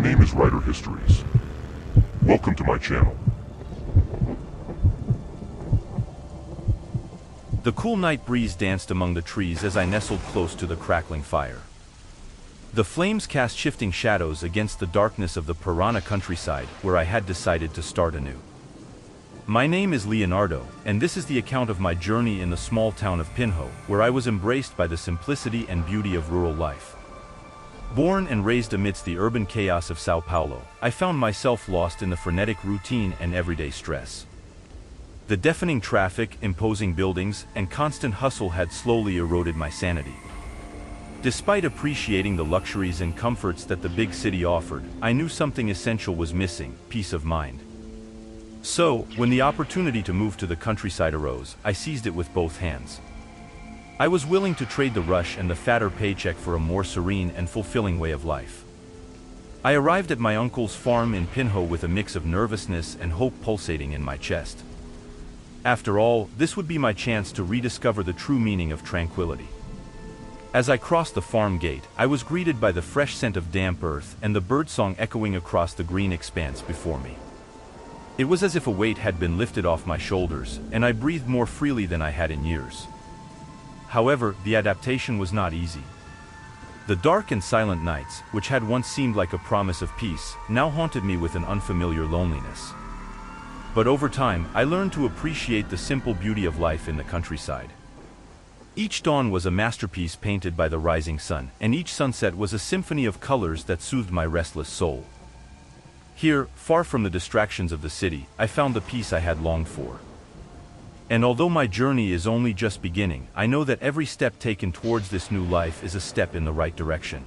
My name is Ryder Histories. Welcome to my channel. The cool night breeze danced among the trees as I nestled close to the crackling fire. The flames cast shifting shadows against the darkness of the Piranha countryside where I had decided to start anew. My name is Leonardo, and this is the account of my journey in the small town of Pinho, where I was embraced by the simplicity and beauty of rural life. Born and raised amidst the urban chaos of São Paulo, I found myself lost in the frenetic routine and everyday stress. The deafening traffic, imposing buildings, and constant hustle had slowly eroded my sanity. Despite appreciating the luxuries and comforts that the big city offered, I knew something essential was missing: peace of mind. So, when the opportunity to move to the countryside arose, I seized it with both hands. I was willing to trade the rush and the fatter paycheck for a more serene and fulfilling way of life. I arrived at my uncle's farm in Pinho with a mix of nervousness and hope pulsating in my chest. After all, this would be my chance to rediscover the true meaning of tranquility. As I crossed the farm gate, I was greeted by the fresh scent of damp earth and the birdsong echoing across the green expanse before me. It was as if a weight had been lifted off my shoulders, and I breathed more freely than I had in years. However, the adaptation was not easy. The dark and silent nights, which had once seemed like a promise of peace, now haunted me with an unfamiliar loneliness. But over time, I learned to appreciate the simple beauty of life in the countryside. Each dawn was a masterpiece painted by the rising sun, and each sunset was a symphony of colors that soothed my restless soul. Here, far from the distractions of the city, I found the peace I had longed for. And although my journey is only just beginning, I know that every step taken towards this new life is a step in the right direction.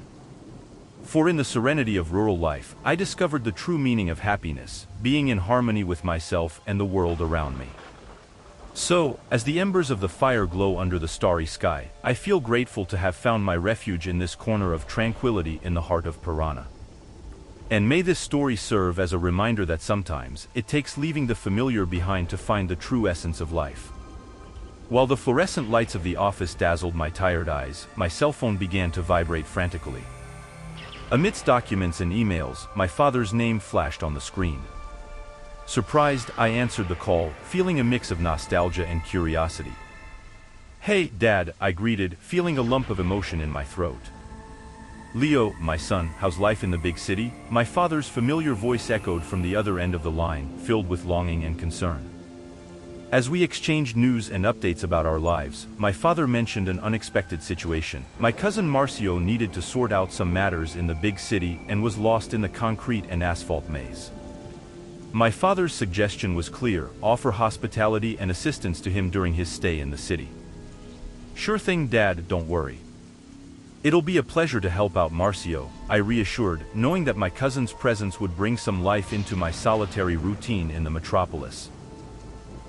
For in the serenity of rural life, I discovered the true meaning of happiness, being in harmony with myself and the world around me. So, as the embers of the fire glow under the starry sky, I feel grateful to have found my refuge in this corner of tranquility in the heart of Piranha. And may this story serve as a reminder that sometimes it takes leaving the familiar behind to find the true essence of life. While the fluorescent lights of the office dazzled my tired eyes, my cell phone began to vibrate frantically. Amidst documents and emails, my father's name flashed on the screen. Surprised, I answered the call, feeling a mix of nostalgia and curiosity. "Hey, Dad," I greeted, feeling a lump of emotion in my throat. "Leo, my son, how's life in the big city?" my father's familiar voice echoed from the other end of the line, filled with longing and concern. As we exchanged news and updates about our lives, my father mentioned an unexpected situation. My cousin Marcio needed to sort out some matters in the big city and was lost in the concrete and asphalt maze. My father's suggestion was clear: offer hospitality and assistance to him during his stay in the city. "Sure thing, Dad, don't worry. It'll be a pleasure to help out Marcio," I reassured, knowing that my cousin's presence would bring some life into my solitary routine in the metropolis.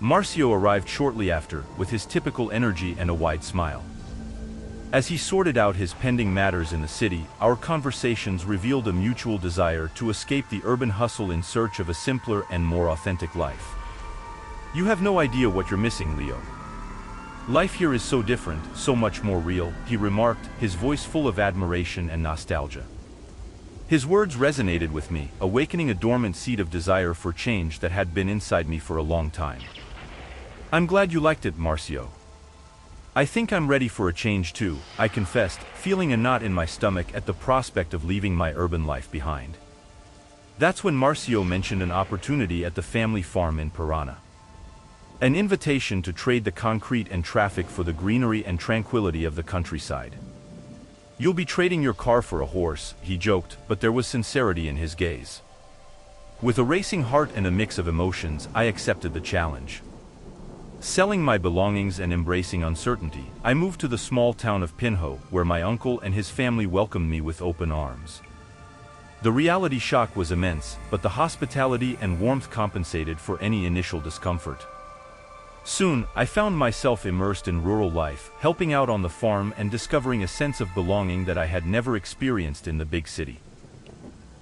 Marcio arrived shortly after, with his typical energy and a wide smile. As he sorted out his pending matters in the city, our conversations revealed a mutual desire to escape the urban hustle in search of a simpler and more authentic life. "You have no idea what you're missing, Leo. Life here is so different, so much more real," he remarked, his voice full of admiration and nostalgia. His words resonated with me, awakening a dormant seed of desire for change that had been inside me for a long time. "I'm glad you liked it, Marcio. I think I'm ready for a change too," I confessed, feeling a knot in my stomach at the prospect of leaving my urban life behind. That's when Marcio mentioned an opportunity at the family farm in Piranha. An invitation to trade the concrete and traffic for the greenery and tranquility of the countryside. "You'll be trading your car for a horse," he joked, but there was sincerity in his gaze. With a racing heart and a mix of emotions, I accepted the challenge. Selling my belongings and embracing uncertainty, I moved to the small town of Pinho, where my uncle and his family welcomed me with open arms. The reality shock was immense, but the hospitality and warmth compensated for any initial discomfort. Soon, I found myself immersed in rural life, helping out on the farm and discovering a sense of belonging that I had never experienced in the big city.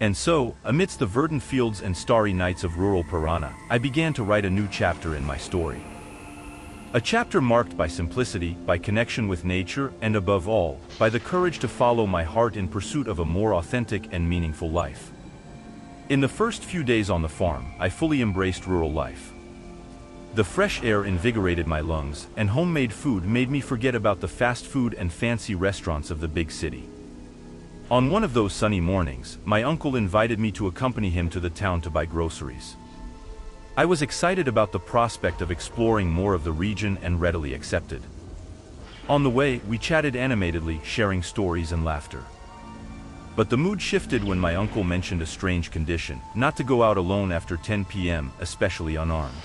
And so, amidst the verdant fields and starry nights of rural Piranha, I began to write a new chapter in my story. A chapter marked by simplicity, by connection with nature, and above all, by the courage to follow my heart in pursuit of a more authentic and meaningful life. In the first few days on the farm, I fully embraced rural life. The fresh air invigorated my lungs, and homemade food made me forget about the fast food and fancy restaurants of the big city. On one of those sunny mornings, my uncle invited me to accompany him to the town to buy groceries. I was excited about the prospect of exploring more of the region and readily accepted. On the way, we chatted animatedly, sharing stories and laughter. But the mood shifted when my uncle mentioned a strange condition, not to go out alone after 10 p.m., especially unarmed.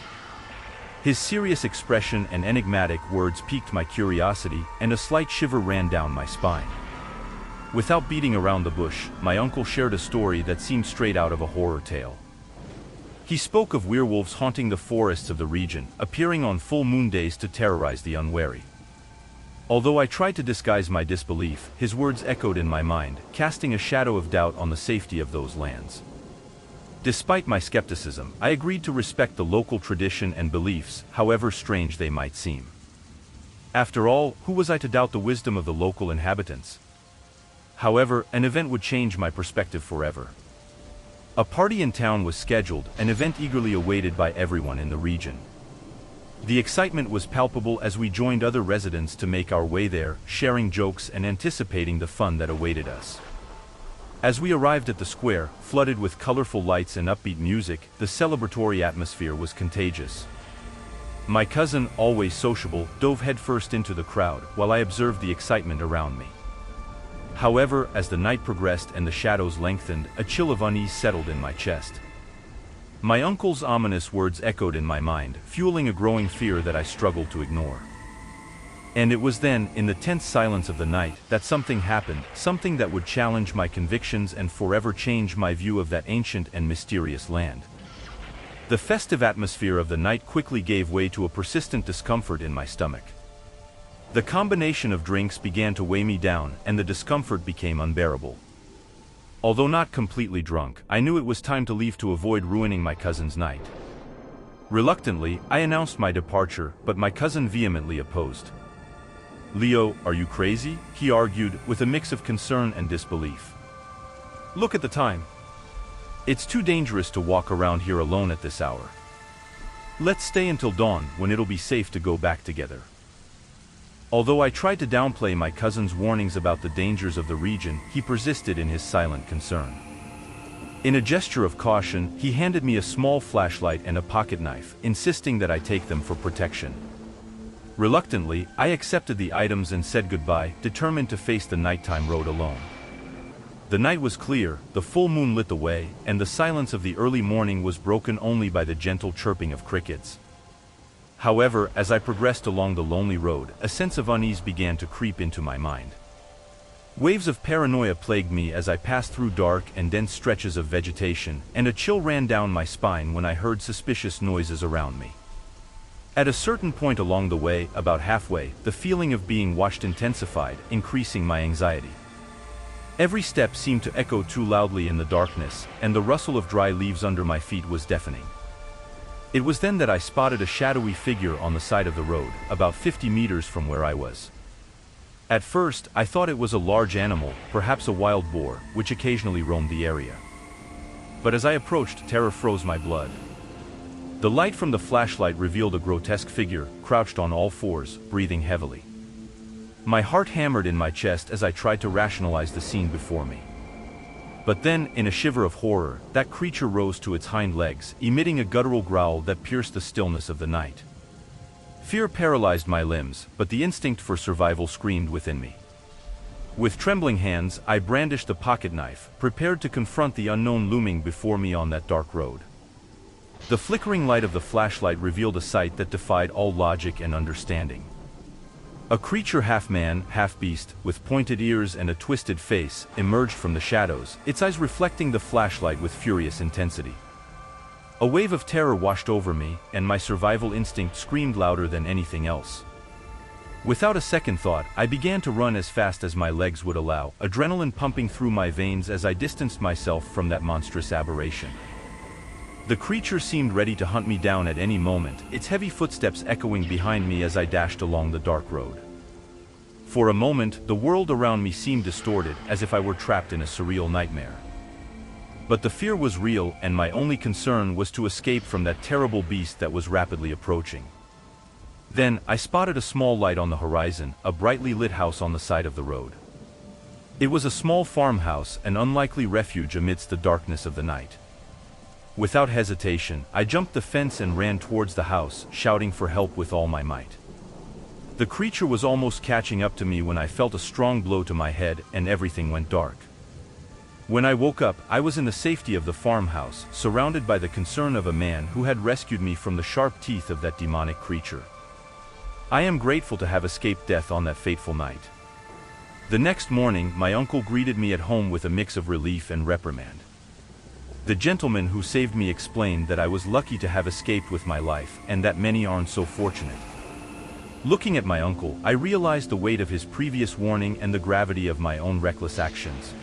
His serious expression and enigmatic words piqued my curiosity, and a slight shiver ran down my spine. Without beating around the bush, my uncle shared a story that seemed straight out of a horror tale. He spoke of werewolves haunting the forests of the region, appearing on full moon days to terrorize the unwary. Although I tried to disguise my disbelief, his words echoed in my mind, casting a shadow of doubt on the safety of those lands. Despite my skepticism, I agreed to respect the local tradition and beliefs, however strange they might seem. After all, who was I to doubt the wisdom of the local inhabitants? However, an event would change my perspective forever. A party in town was scheduled, an event eagerly awaited by everyone in the region. The excitement was palpable as we joined other residents to make our way there, sharing jokes and anticipating the fun that awaited us. As we arrived at the square, flooded with colorful lights and upbeat music, the celebratory atmosphere was contagious. My cousin, always sociable, dove headfirst into the crowd, while I observed the excitement around me. However, as the night progressed and the shadows lengthened, a chill of unease settled in my chest. My uncle's ominous words echoed in my mind, fueling a growing fear that I struggled to ignore. And it was then, in the tense silence of the night, that something happened, something that would challenge my convictions and forever change my view of that ancient and mysterious land. The festive atmosphere of the night quickly gave way to a persistent discomfort in my stomach. The combination of drinks began to weigh me down, and the discomfort became unbearable. Although not completely drunk, I knew it was time to leave to avoid ruining my cousin's night. Reluctantly, I announced my departure, but my cousin vehemently opposed. "Leo, are you crazy?" he argued, with a mix of concern and disbelief. "Look at the time. It's too dangerous to walk around here alone at this hour. Let's stay until dawn, when it'll be safe to go back together." Although I tried to downplay my cousin's warnings about the dangers of the region, he persisted in his silent concern. In a gesture of caution, he handed me a small flashlight and a pocket knife, insisting that I take them for protection. Reluctantly, I accepted the items and said goodbye, determined to face the nighttime road alone. The night was clear, the full moon lit the way, and the silence of the early morning was broken only by the gentle chirping of crickets. However, as I progressed along the lonely road, a sense of unease began to creep into my mind. Waves of paranoia plagued me as I passed through dark and dense stretches of vegetation, and a chill ran down my spine when I heard suspicious noises around me. At a certain point along the way, about halfway, the feeling of being watched intensified, increasing my anxiety. Every step seemed to echo too loudly in the darkness, and the rustle of dry leaves under my feet was deafening. It was then that I spotted a shadowy figure on the side of the road, about 50 meters from where I was. At first, I thought it was a large animal, perhaps a wild boar, which occasionally roamed the area. But as I approached, terror froze my blood. The light from the flashlight revealed a grotesque figure, crouched on all fours, breathing heavily. My heart hammered in my chest as I tried to rationalize the scene before me. But then, in a shiver of horror, that creature rose to its hind legs, emitting a guttural growl that pierced the stillness of the night. Fear paralyzed my limbs, but the instinct for survival screamed within me. With trembling hands, I brandished the pocket knife, prepared to confront the unknown looming before me on that dark road. The flickering light of the flashlight revealed a sight that defied all logic and understanding. A creature half-man, half-beast, with pointed ears and a twisted face, emerged from the shadows, its eyes reflecting the flashlight with furious intensity. A wave of terror washed over me, and my survival instinct screamed louder than anything else. Without a second thought, I began to run as fast as my legs would allow, adrenaline pumping through my veins as I distanced myself from that monstrous aberration. The creature seemed ready to hunt me down at any moment, its heavy footsteps echoing behind me as I dashed along the dark road. For a moment, the world around me seemed distorted, as if I were trapped in a surreal nightmare. But the fear was real, and my only concern was to escape from that terrible beast that was rapidly approaching. Then, I spotted a small light on the horizon, a brightly lit house on the side of the road. It was a small farmhouse, an unlikely refuge amidst the darkness of the night. Without hesitation, I jumped the fence and ran towards the house, shouting for help with all my might. The creature was almost catching up to me when I felt a strong blow to my head, and everything went dark. When I woke up, I was in the safety of the farmhouse, surrounded by the concern of a man who had rescued me from the sharp teeth of that demonic creature. I am grateful to have escaped death on that fateful night. The next morning, my uncle greeted me at home with a mix of relief and reprimand. The gentleman who saved me explained that I was lucky to have escaped with my life, and that many aren't so fortunate. Looking at my uncle, I realized the weight of his previous warning and the gravity of my own reckless actions.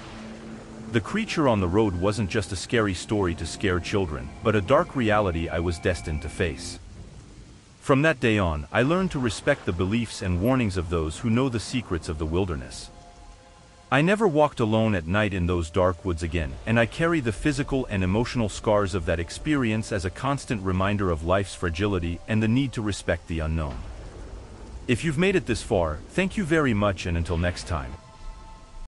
The creature on the road wasn't just a scary story to scare children, but a dark reality I was destined to face. From that day on, I learned to respect the beliefs and warnings of those who know the secrets of the wilderness. I never walked alone at night in those dark woods again, and I carry the physical and emotional scars of that experience as a constant reminder of life's fragility and the need to respect the unknown. If you've made it this far, thank you very much, and until next time.